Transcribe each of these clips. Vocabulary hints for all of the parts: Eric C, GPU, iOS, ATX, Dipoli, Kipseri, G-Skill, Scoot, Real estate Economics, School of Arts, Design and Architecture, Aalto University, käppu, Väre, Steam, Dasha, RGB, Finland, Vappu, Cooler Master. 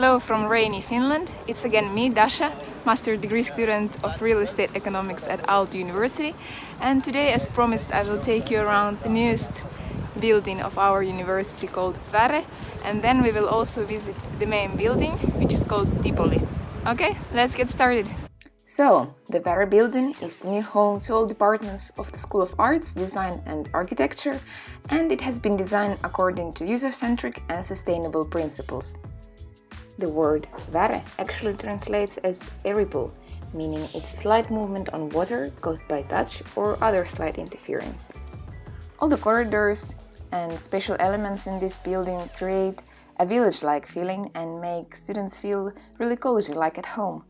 Hello from rainy Finland. It's again me, Dasha, master's degree student of Real Estate Economics at Aalto University. And today, as promised, I will take you around the newest building of our university called Väre. And then we will also visit the main building, which is called Dipoli. Okay, let's get started. So, the Väre building is the new home to all departments of the School of Arts, Design and Architecture, and it has been designed according to user-centric and sustainable principles. The word Väre actually translates as a ripple, meaning it's a slight movement on water caused by touch or other slight interference. All the corridors and special elements in this building create a village-like feeling and make students feel really cozy, like at home.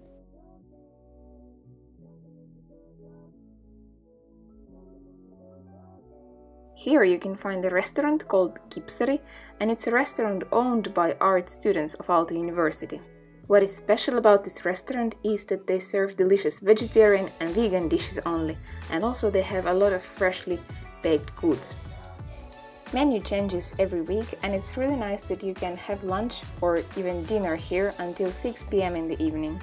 Here you can find a restaurant called Kipseri, and it's a restaurant owned by art students of Aalto University. What is special about this restaurant is that they serve delicious vegetarian and vegan dishes only, and also they have a lot of freshly baked goods. Menu changes every week, and it's really nice that you can have lunch or even dinner here until 6 p.m. in the evening.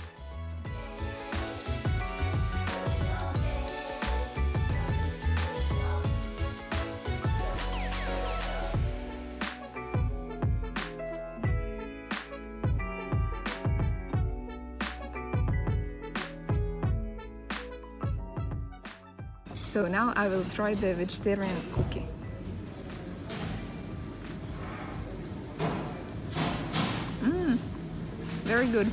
So now I will try the vegetarian cookie. Very good.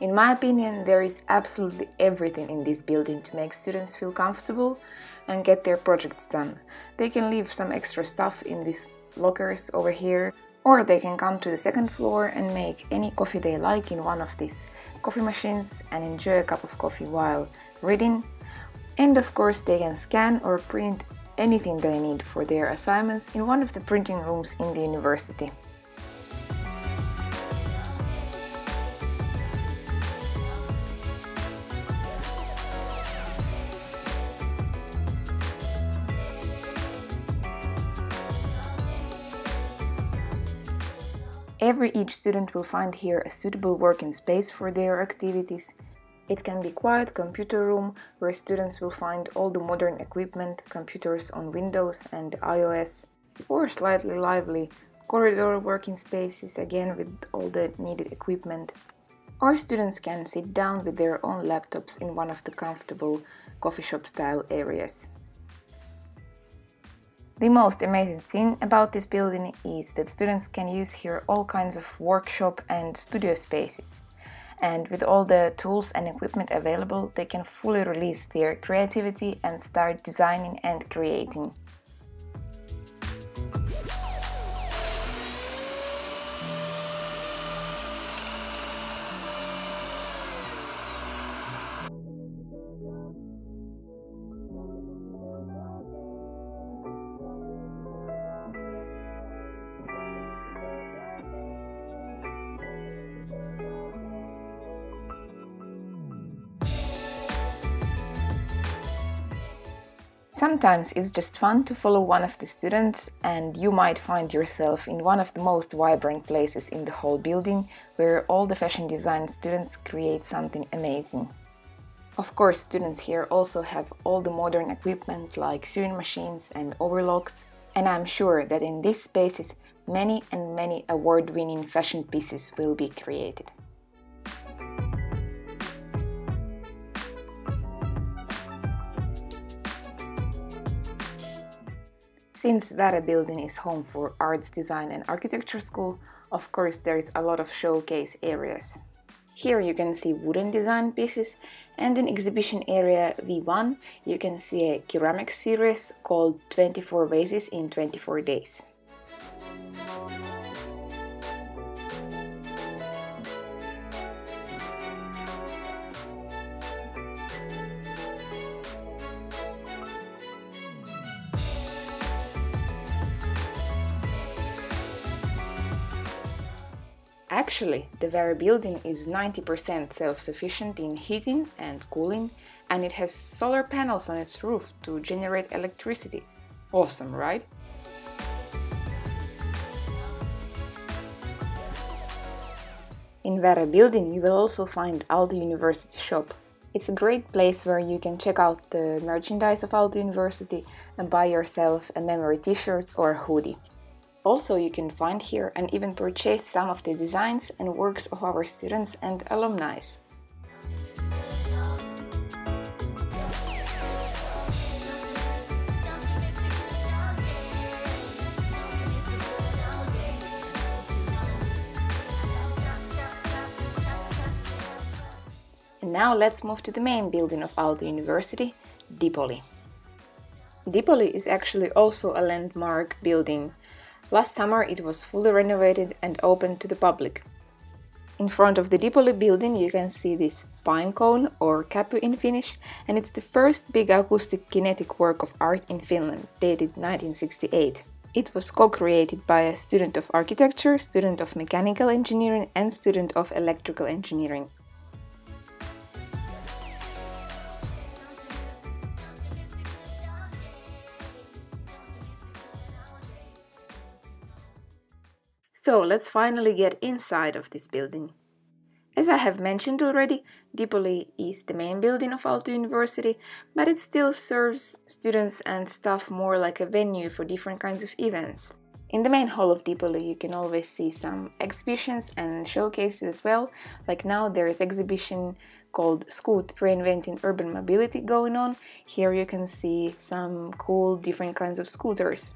In my opinion, there is absolutely everything in this building to make students feel comfortable and get their projects done. They can leave some extra stuff in this lockers over here, or they can come to the second floor and make any coffee they like in one of these coffee machines and enjoy a cup of coffee while reading. And of course they can scan or print anything they need for their assignments in one of the printing rooms in the university. Each student will find here a suitable working space for their activities. It can be a quiet computer room where students will find all the modern equipment, computers on Windows and iOS, or slightly lively corridor working spaces again with all the needed equipment. Or students can sit down with their own laptops in one of the comfortable coffee shop style areas. The most amazing thing about this building is that students can use here all kinds of workshop and studio spaces. And with all the tools and equipment available, they can fully release their creativity and start designing and creating. Sometimes it's just fun to follow one of the students, and you might find yourself in one of the most vibrant places in the whole building, where all the fashion design students create something amazing. Of course, students here also have all the modern equipment like sewing machines and overlocks, and I'm sure that in these spaces many and many award-winning fashion pieces will be created. Since Väre building is home for Arts, Design and Architecture School, of course there is a lot of showcase areas. Here you can see wooden design pieces, and in exhibition area V1 you can see a ceramic series called 24 Vases in 24 Days. Actually, the Väre building is 90% self-sufficient in heating and cooling, and it has solar panels on its roof to generate electricity. Awesome, right? In Väre building you will also find Aalto University shop. It's a great place where you can check out the merchandise of Aalto University and buy yourself a memory t-shirt or hoodie. Also, you can find here and even purchase some of the designs and works of our students and alumni. And now let's move to the main building of Aalto University, Dipoli. Dipoli is actually also a landmark building. Last summer it was fully renovated and opened to the public. In front of the Dipoli building you can see this pine cone, or käppu in Finnish, and it's the first big acoustic kinetic work of art in Finland, dated 1968. It was co-created by a student of architecture, student of mechanical engineering and student of electrical engineering. So let's finally get inside of this building. As I have mentioned already, Dipoli is the main building of Aalto University, but it still serves students and staff more like a venue for different kinds of events. In the main hall of Dipoli you can always see some exhibitions and showcases as well, like now there is an exhibition called Scoot, Reinventing Urban Mobility going on. Here you can see some cool different kinds of scooters.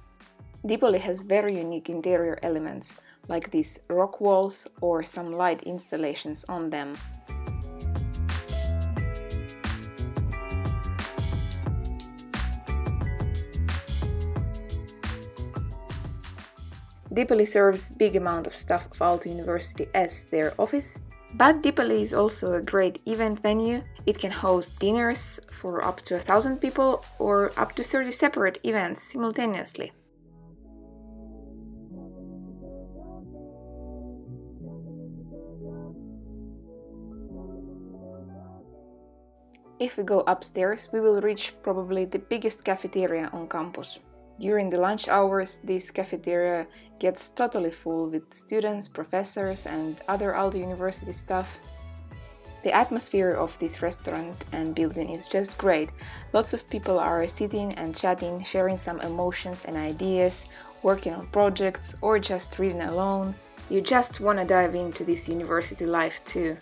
Dipoli has very unique interior elements, like these rock walls or some light installations on them. Dipoli serves big amount of staff of Aalto University as their office, but Dipoli is also a great event venue. It can host dinners for up to 1,000 people or up to 30 separate events simultaneously. If we go upstairs, we will reach probably the biggest cafeteria on campus. During the lunch hours, this cafeteria gets totally full with students, professors and other Aalto University staff. The atmosphere of this restaurant and building is just great. Lots of people are sitting and chatting, sharing some emotions and ideas, working on projects or just reading alone. You just want to dive into this university life too.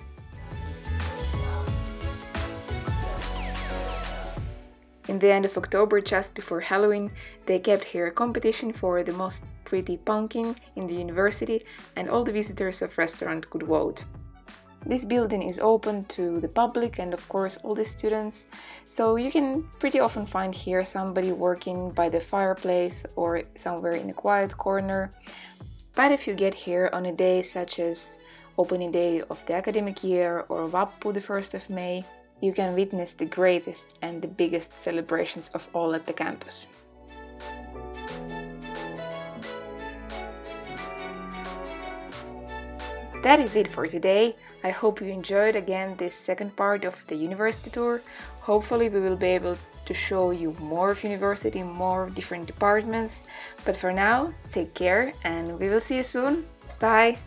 In the end of October, just before Halloween, they kept here a competition for the most pretty pumpkin in the university, and all the visitors of the restaurant could vote. This building is open to the public and of course all the students, so you can pretty often find here somebody working by the fireplace or somewhere in a quiet corner. But if you get here on a day such as opening day of the academic year or Vappu, the 1st of May, you can witness the greatest and the biggest celebrations of all at the campus. That is it for today. I hope you enjoyed again this second part of the university tour. Hopefully we will be able to show you more of university, more different departments. But for now, take care and we will see you soon. Bye!